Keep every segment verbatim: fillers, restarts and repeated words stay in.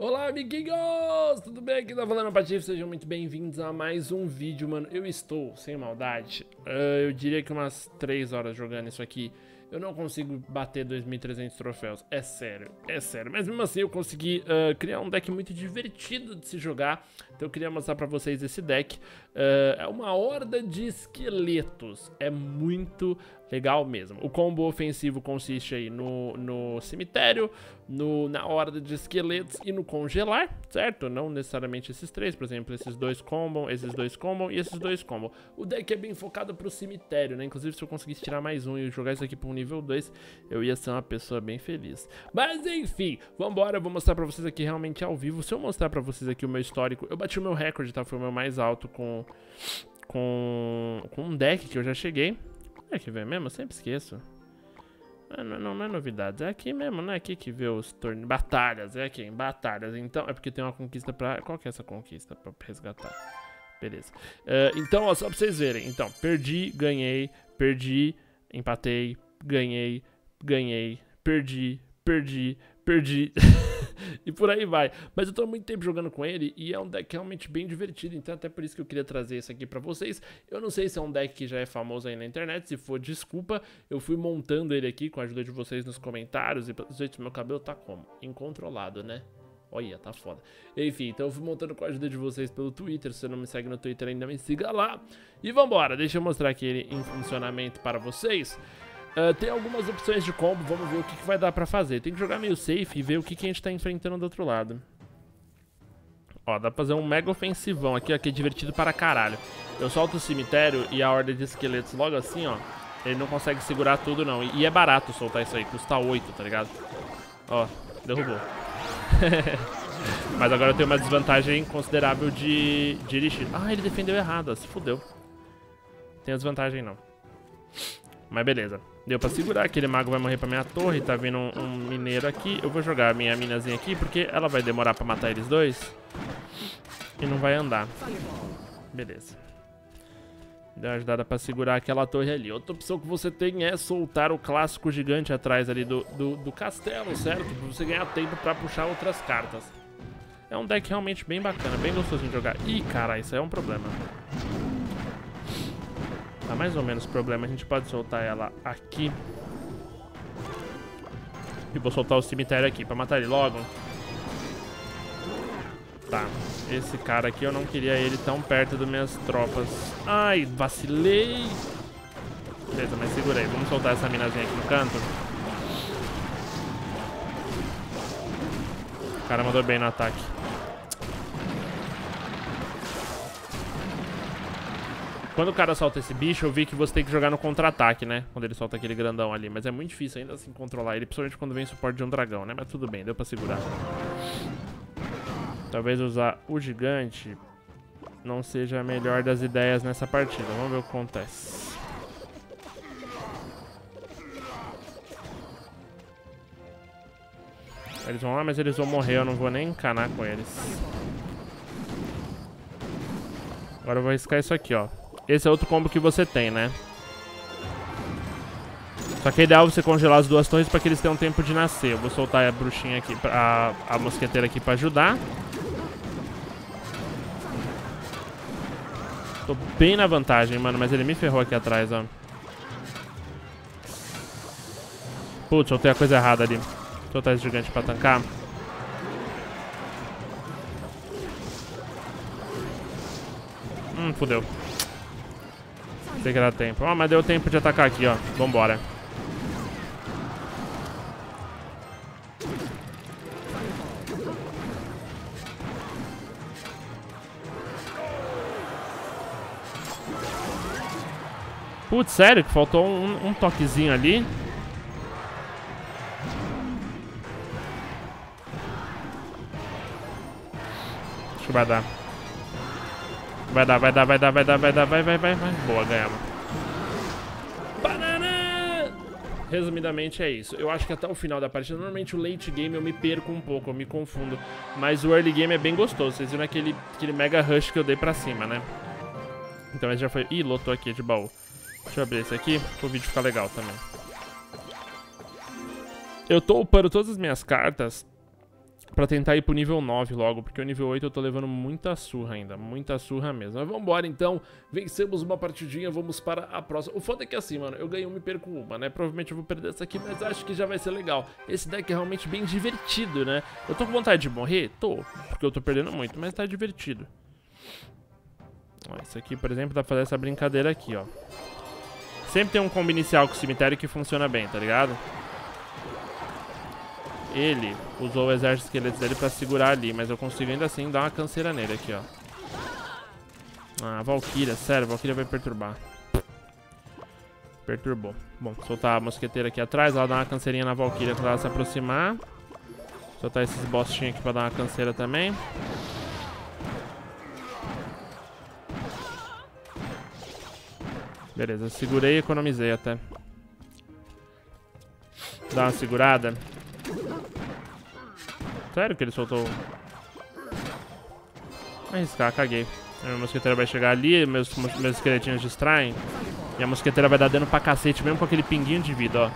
Olá, amiguinhos! Tudo bem? Aqui tá falando Patife, sejam muito bem-vindos a mais um vídeo, mano. Eu estou, sem maldade, uh, eu diria que umas três horas jogando isso aqui. Eu não consigo bater dois mil e trezentos troféus, é sério, é sério. Mas mesmo assim eu consegui uh, criar um deck muito divertido de se jogar. Então eu queria mostrar pra vocês esse deck. uh, É uma horda de esqueletos, é muito legal mesmo. O combo ofensivo consiste aí no, no cemitério, no, na horda de esqueletos e no congelar, certo? Não necessariamente esses três, por exemplo, esses dois combam, esses dois combam e esses dois combam. O deck é bem focado pro cemitério, né? Inclusive se eu conseguisse tirar mais um e jogar isso aqui pra um nível dois, eu ia ser uma pessoa bem feliz. Mas enfim, vambora, eu vou mostrar pra vocês aqui realmente ao vivo. Se eu mostrar pra vocês aqui o meu histórico, eu bati o meu recorde, tá? Foi o meu mais alto com, com, com um deck que eu já cheguei. É que vem mesmo, eu sempre esqueço. Não, não, não é novidade, é aqui mesmo, não é aqui que vê os torneios. Batalhas, é aqui, em batalhas. Então, é porque tem uma conquista pra... Qual que é essa conquista pra resgatar? Beleza. Uh, então, ó, só pra vocês verem. Então, perdi, ganhei, perdi, empatei, ganhei, ganhei, perdi, perdi, perdi... E por aí vai. Mas eu tô há muito tempo jogando com ele e é um deck realmente bem divertido. Então até por isso que eu queria trazer isso aqui pra vocês. Eu não sei se é um deck que já é famoso aí na internet. Se for, desculpa. Eu fui montando ele aqui com a ajuda de vocês nos comentários. E gente, meu cabelo tá como? Incontrolado, né? Olha, tá foda. Enfim, então eu fui montando com a ajuda de vocês pelo Twitter. Se você não me segue no Twitter ainda, me siga lá. E vambora, deixa eu mostrar aqui ele em funcionamento para vocês. Uh, tem algumas opções de combo, vamos ver o que, que vai dar pra fazer. Tem que jogar meio safe e ver o que, que a gente tá enfrentando do outro lado. Ó, dá pra fazer um mega ofensivão aqui, ó, que é divertido para caralho. Eu solto o cemitério e a horda de esqueletos logo assim, ó. Ele não consegue segurar tudo, não. E, e é barato soltar isso aí, custa oito, tá ligado? Ó, derrubou. Mas agora eu tenho uma desvantagem considerável de, de elixir. Ah, ele defendeu errado, ó, se fudeu. Não tem desvantagem, não. Mas beleza. Deu pra segurar, aquele mago vai morrer pra minha torre. Tá vindo um, um mineiro aqui. Eu vou jogar a minha minazinha aqui, porque ela vai demorar pra matar eles dois e não vai andar. Beleza. Deu uma ajudada pra segurar aquela torre ali. Outra opção que você tem é soltar o clássico gigante atrás ali do, do, do castelo, certo? Pra você ganhar tempo pra puxar outras cartas. É um deck realmente bem bacana, bem gostoso de jogar. Ih, caralho, isso aí é um problema. Tá mais ou menos problema, a gente pode soltar ela aqui. E vou soltar o cemitério aqui pra matar ele logo. Tá, esse cara aqui eu não queria ele tão perto das minhas tropas. Ai, vacilei. Beleza, mas segurei. Vamos soltar essa minazinha aqui no canto. O cara mandou bem no ataque. Quando o cara solta esse bicho, eu vi que você tem que jogar no contra-ataque, né? Quando ele solta aquele grandão ali. Mas é muito difícil ainda assim controlar ele, principalmente quando vem o suporte de um dragão, né? Mas tudo bem, deu pra segurar. Talvez usar o gigante não seja a melhor das ideias nessa partida. Vamos ver o que acontece. Eles vão lá, mas eles vão morrer. Eu não vou nem encanar com eles. Agora eu vou arriscar isso aqui, ó. Esse é outro combo que você tem, né? Só que é ideal você congelar as duas torres pra que eles tenham tempo de nascer. Eu vou soltar a bruxinha aqui, pra, a, a mosqueteira aqui pra ajudar. Tô bem na vantagem, mano, mas ele me ferrou aqui atrás, ó. Putz, soltei a coisa errada ali. Vou soltar esse gigante pra tancar. Hum, fodeu. Sei que dá tempo. Ó, oh, mas deu tempo de atacar aqui, ó. Vambora. Putz, sério que faltou um, um toquezinho ali. Acho que vai dar. Vai dar, vai dar, vai dar, vai dar, vai dar, vai, vai, vai, vai. Boa, ganhamos. Banana! Resumidamente é isso. Eu acho que até o final da partida, normalmente o late game eu me perco um pouco, eu me confundo. Mas o early game é bem gostoso. Vocês viram aquele, aquele mega rush que eu dei pra cima, né? Então esse já foi... Ih, lotou aqui de baú. Deixa eu abrir esse aqui, pro vídeo ficar legal também. Eu tô upando todas as minhas cartas pra tentar ir pro nível nove logo, porque o nível oito eu tô levando muita surra ainda, muita surra mesmo. Mas vambora então, vencemos uma partidinha, vamos para a próxima. O foda é que assim, mano, eu ganho uma e perco uma, né? Provavelmente eu vou perder essa aqui, mas acho que já vai ser legal. Esse deck é realmente bem divertido, né? Eu tô com vontade de morrer? Tô, porque eu tô perdendo muito, mas tá divertido. Ó, isso aqui, por exemplo, dá pra fazer essa brincadeira aqui, ó. Sempre tem um combo inicial com o cemitério que funciona bem, tá ligado? Ele usou o exército de esqueletos dele pra segurar ali, mas eu consigo ainda assim dar uma canseira nele aqui, ó. Ah, Valkyria, sério, a Valkyria vai perturbar. Perturbou. Bom, soltar a mosqueteira aqui atrás, ela dá uma canseirinha na Valkyria pra ela se aproximar. Soltar esses bostinhos aqui pra dar uma canseira também. Beleza, segurei e economizei até. Dá uma segurada. Sério que ele soltou? Vai arriscar, caguei. A mosqueteira vai chegar ali, meus, meus esqueletinhos distraem. E a mosqueteira vai dar dano pra cacete, mesmo com aquele pinguinho de vida, ó.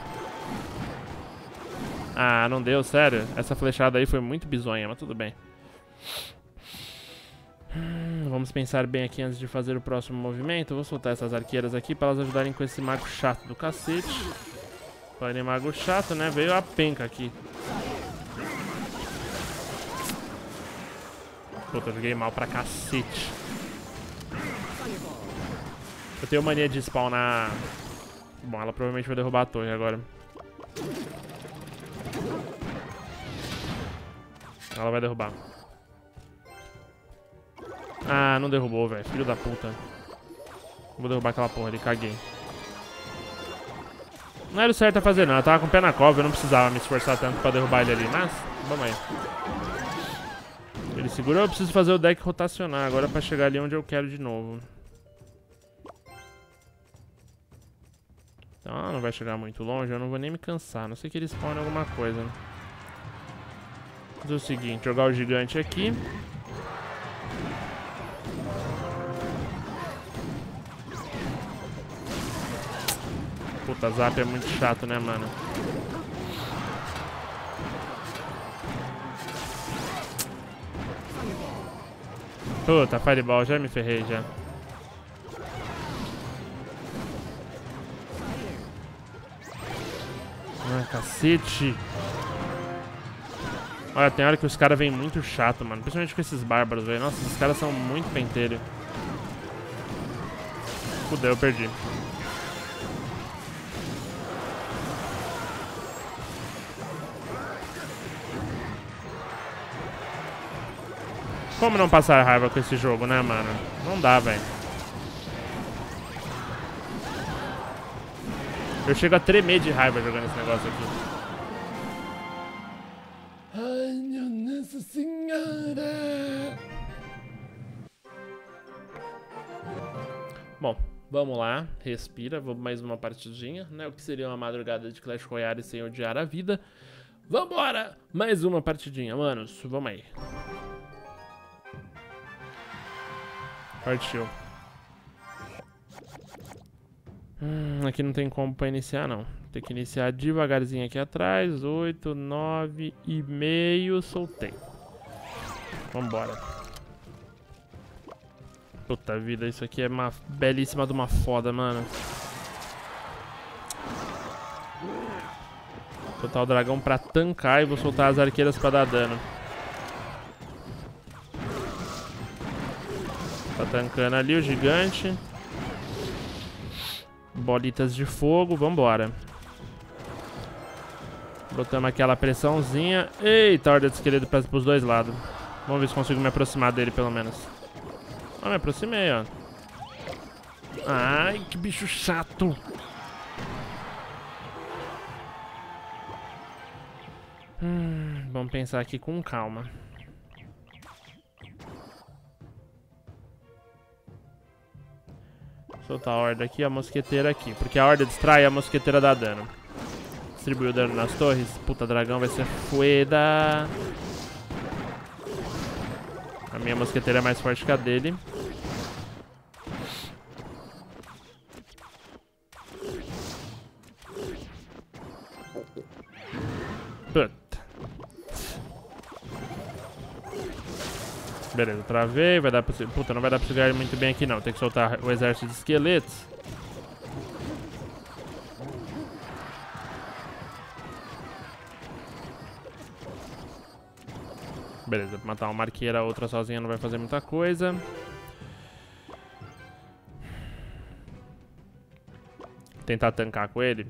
Ah, não deu, sério. Essa flechada aí foi muito bizonha, mas tudo bem. Hum, vamos pensar bem aqui antes de fazer o próximo movimento. Vou soltar essas arqueiras aqui pra elas ajudarem com esse mago chato do cacete. Porém, mago chato, né? Veio a penca aqui. Puta, eu joguei mal pra cacete. Eu tenho mania de spawnar... Bom, ela provavelmente vai derrubar a torre agora. Ela vai derrubar. Ah, não derrubou, velho. Filho da puta. Vou derrubar aquela porra ali, caguei. Não era o certo a fazer, não. Eu tava com o pé na cova, eu não precisava me esforçar tanto pra derrubar ele ali. Mas, vamos aí. Ele segurou, eu preciso fazer o deck rotacionar agora pra chegar ali onde eu quero de novo. Então, não vai chegar muito longe, eu não vou nem me cansar. Não sei que ele spawne alguma coisa, né? Fazer o seguinte, jogar o gigante aqui. Puta, zap é muito chato, né, mano? Puta, Fireball, já me ferrei, já. Ah, cacete. Olha, tem hora que os caras vêm muito chato, mano. Principalmente com esses bárbaros, velho. Nossa, esses caras são muito pentelho. Fudeu, eu perdi. Como não passar raiva com esse jogo, né, mano? Não dá, velho. Eu chego a tremer de raiva jogando esse negócio aqui. Ai, meu Nossa Senhora! Bom, vamos lá. Respira. Vou mais uma partidinha, né? O que seria uma madrugada de Clash Royale sem odiar a vida. Vambora! Mais uma partidinha, manos. Vamos aí. Partiu. Hum, aqui não tem como pra iniciar, não. Tem que iniciar devagarzinho aqui atrás. oito, nove e meio. Soltei. Vambora. Puta vida, isso aqui é uma belíssima de uma foda, mano. Vou botar o dragão pra tancar e vou soltar as arqueiras pra dar dano. Tá tancando ali o gigante. Bolitas de fogo, vambora. Botamos aquela pressãozinha. Eita, horda de esqueleto para os dois lados. Vamos ver se consigo me aproximar dele pelo menos. Ó, me aproximei, ó. Ai, que bicho chato. Hum, vamos pensar aqui com calma. Soltar a horda aqui e a mosqueteira aqui. Porque a horda distrai e a mosqueteira dá dano. Distribui o dano nas torres. Puta, dragão vai ser foda. A minha mosqueteira é mais forte que a dele. Puta. Beleza, travei. Vai dar pra... Puta, não vai dar pra chegar muito bem aqui não. Tem que soltar o exército de esqueletos. Beleza, matar uma arqueira, a outra sozinha não vai fazer muita coisa. Tentar tancar com ele.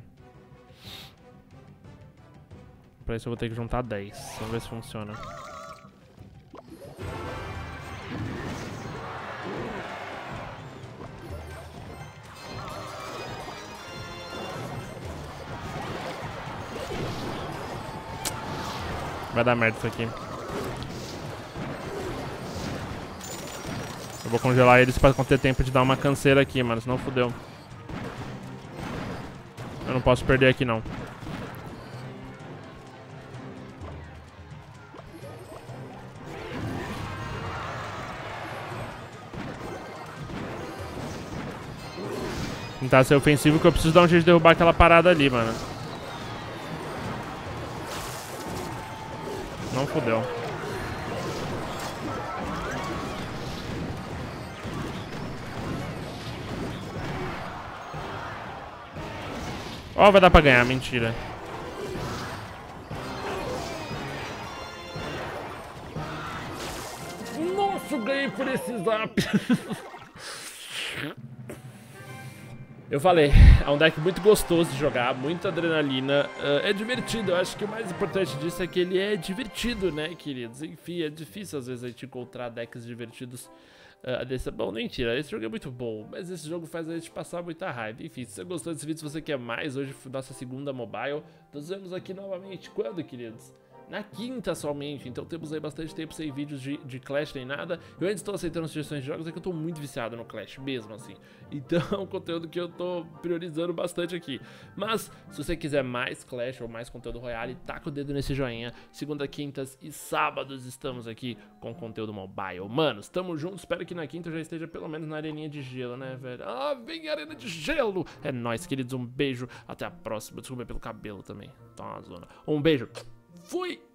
Pra isso eu vou ter que juntar dez. Vamos ver se funciona. Vai dar merda isso aqui. Eu vou congelar eles pra ter tempo de dar uma canseira aqui, mano. Senão fudeu. Eu não posso perder aqui, não. Tentar ser ofensivo, que eu preciso dar um jeito de derrubar aquela parada ali, mano. Não fudeu. Ó, vai dar pra ganhar, mentira. Nossa, eu ganhei por esse zap. Eu falei, é um deck muito gostoso de jogar, muita adrenalina, uh, é divertido. Eu acho que o mais importante disso é que ele é divertido, né, queridos? Enfim, é difícil às vezes a gente encontrar decks divertidos. Uh, desse... Bom, mentira, esse jogo é muito bom, mas esse jogo faz a gente passar muita raiva. Enfim, se você gostou desse vídeo, se você quer mais, hoje foi nossa segunda mobile. Nos vemos aqui novamente quando, queridos? Na quinta somente, então temos aí bastante tempo sem vídeos de, de Clash nem nada. Eu ainda estou aceitando sugestões de jogos, é que eu estou muito viciado no Clash mesmo assim. Então é um conteúdo que eu estou priorizando bastante aqui. Mas se você quiser mais Clash ou mais conteúdo Royale, taca o dedo nesse joinha. Segunda, quintas e sábados estamos aqui com conteúdo mobile. Manos, tamo junto, espero que na quinta eu já esteja pelo menos na areninha de gelo, né, velho? Ah, vem arena de gelo! É nóis, queridos, um beijo, até a próxima. Desculpa pelo cabelo também, tá uma zona. Um beijo! Fui!